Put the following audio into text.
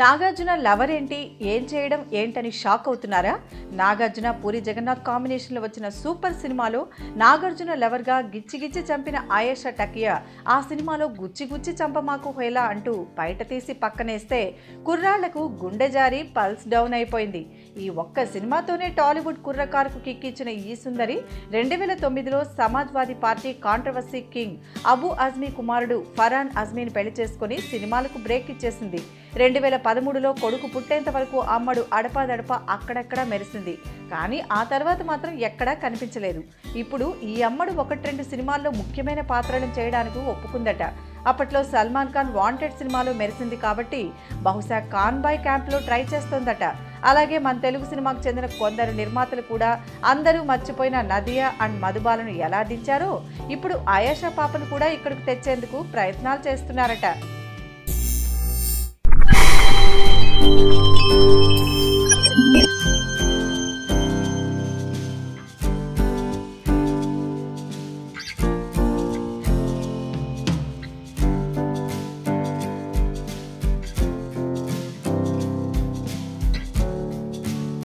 Nagarjuna lover ఏంటి ఏం చేయడం ఏంటని షాక్ అవుతున్నారా? నాగార్జున పూరి జగన్నాథ్ కాంబినేషన్లో వచ్చిన సూపర్ సినిమాలో నాగార్జున లవర్గా గిచ్చిగిచ్చి చంపిన ఆయేషా టకియా ఆ సినిమాలో గుచ్చిగుచ్చి చంపమాకు హేలా అంటూ బయట తీసి పక్కనేస్తే కుర్రాళ్లకు గుండె జారి పల్స్ డౌన్ అయిపోయింది. ఈ ఒక్క సినిమాతోనే టాలీవుడ్ కుర్రకారుకు కిక్కిచ్చిన ఈ సుందరి 2009లో Samajwadi party controversy king Abu Azmi కుమారుడు ఫరాన్ అజ్మీని పెళ్లి చేసుకుని సినిమాలకు బ్రేక్ ఇచ్చేసింది. 2013లో కొడుకు పుట్టేంత వరకు అమ్మడు అడపాదడప అక్కడక్కడ మెరిసింది. కానీ ఆ తర్వాత మాత్రం ఎక్కడా కనిపించలేదు. ఇప్పుడు ఈ అమ్మడు 1-2 సినిమాల్లో ముఖ్యమైన పాత్రలను చేయడానికి ఒప్పుకుందట. అప్పట్లో సల్మాన్ ఖాన్ వాంటెడ్ సినిమాలో మెరిసింది కాబట్టి బహుశా కాన్బాయ్ క్యాంప్లో ట్రై చేస్తోందట. అలాగే మన తెలుగు సినిమాకు చెందిన కొందరు నిర్మాతలు కూడా అందరూ మర్చిపోయిన నదియా అండ్ మధుబాలను ఎలా దించారో ఇప్పుడు ఆయేషా పాపను కూడా ఇక్కడికి తెచ్చేందుకు ప్రయత్నాలు చేస్తున్నారట.